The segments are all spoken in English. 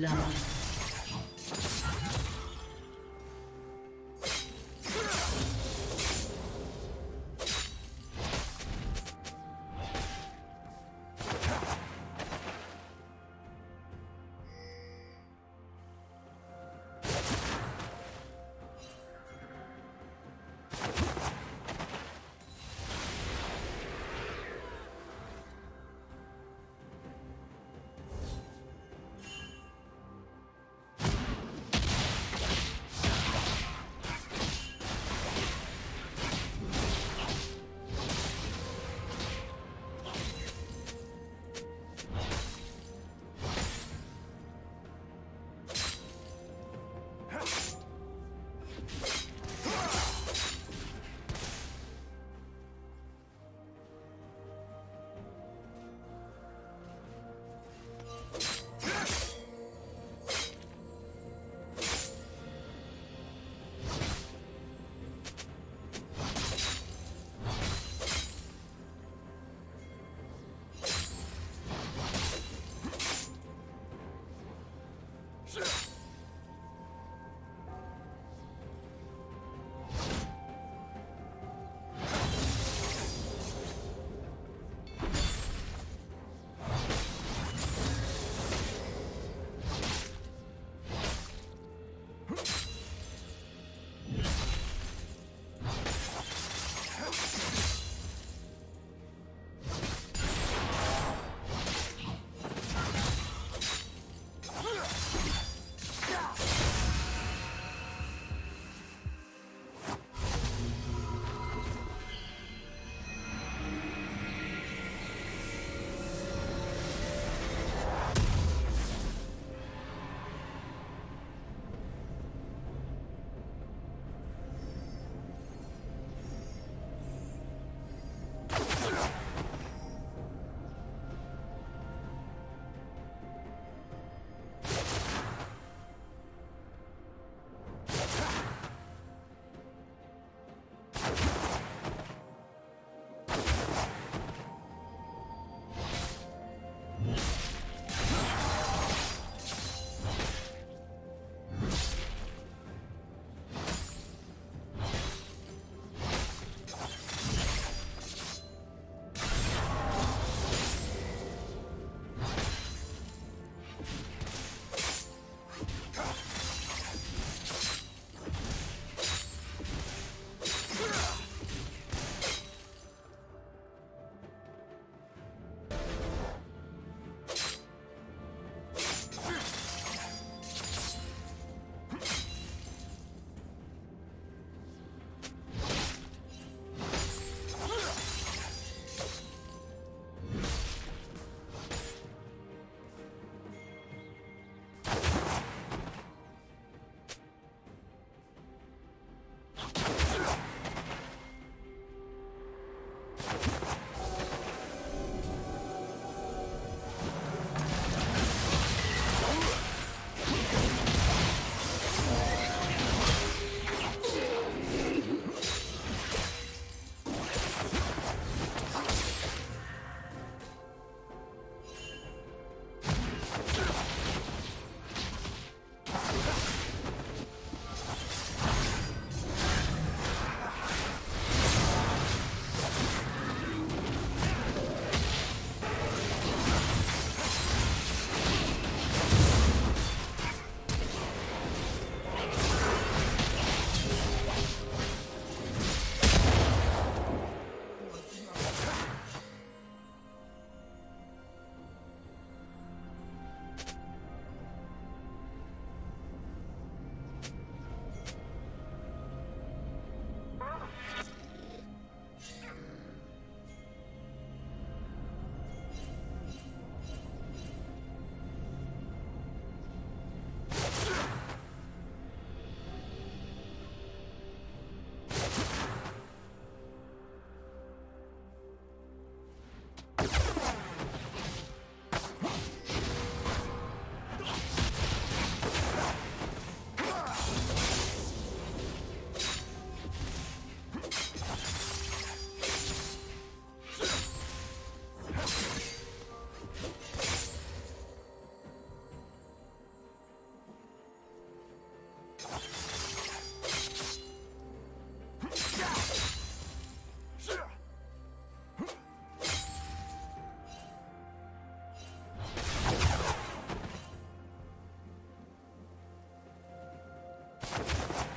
love.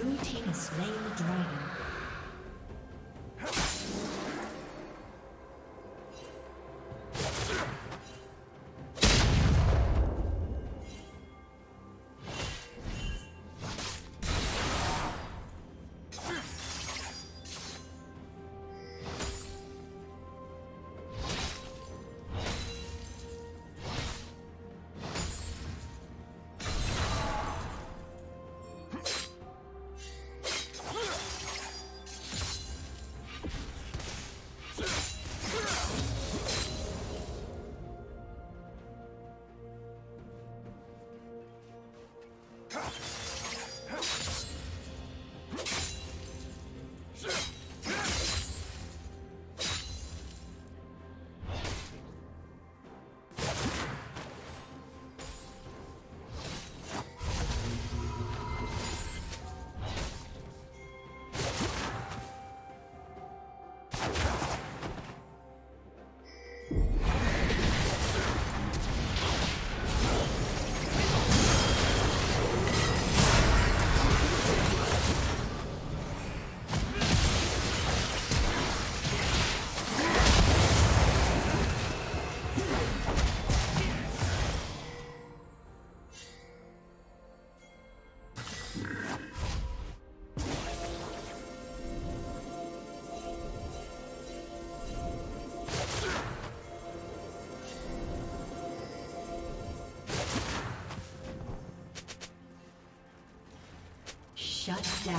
Blue team has slain the dragon. Shut down.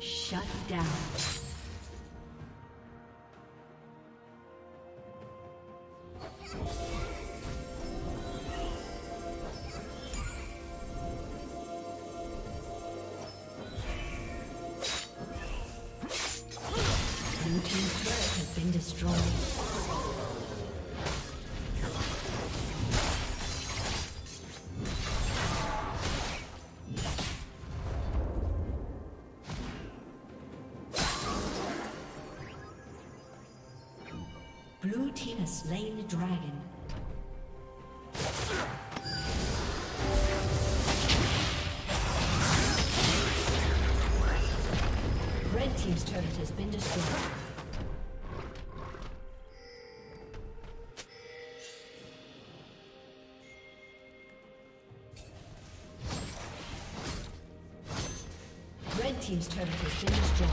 Shut down. Blue team has slain the dragon. Red team's turret has been destroyed. Red team's turret has been destroyed.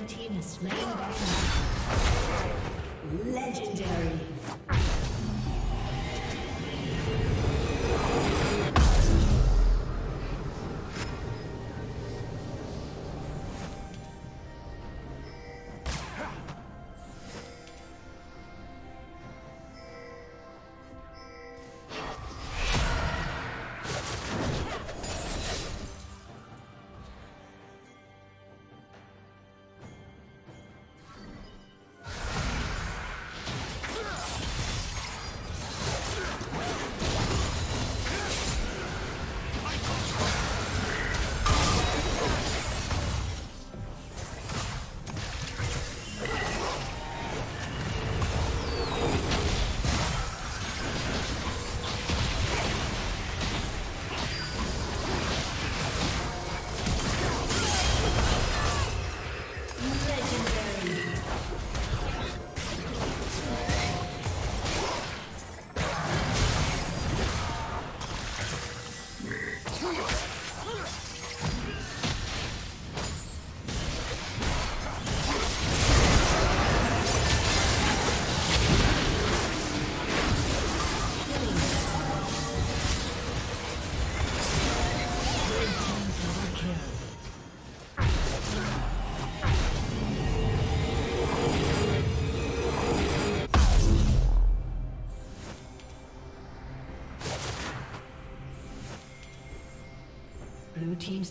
Red team has slain Bahamut. Legendary. Blue team's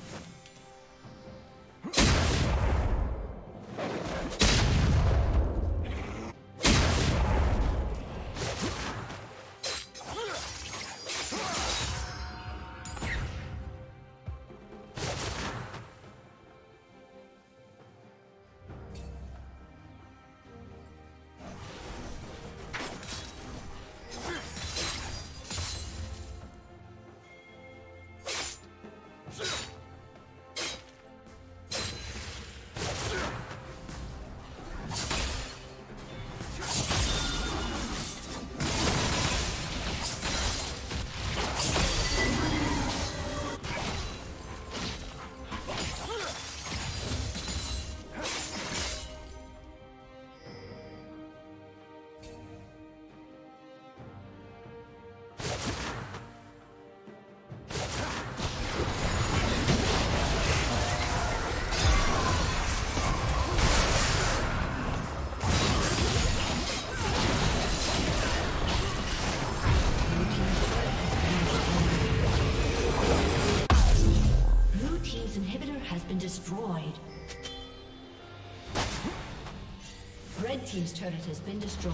Red team's turret has been destroyed.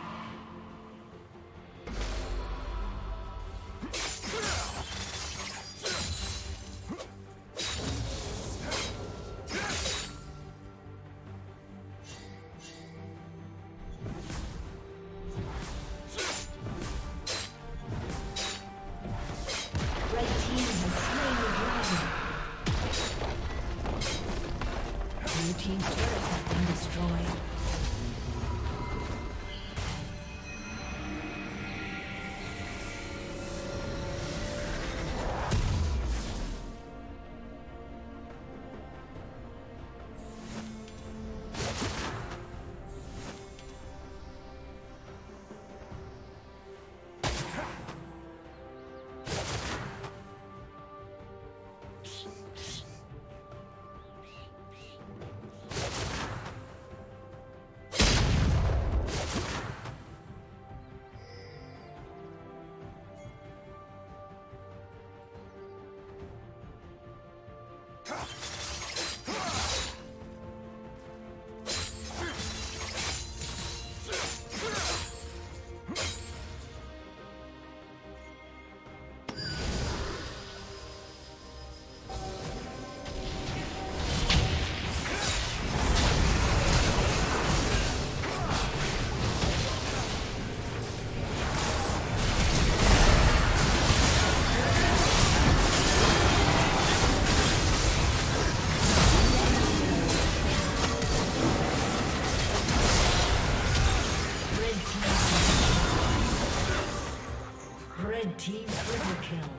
Team triple kill.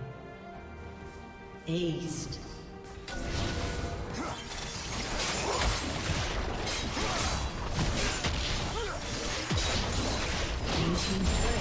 Aced. Blue team's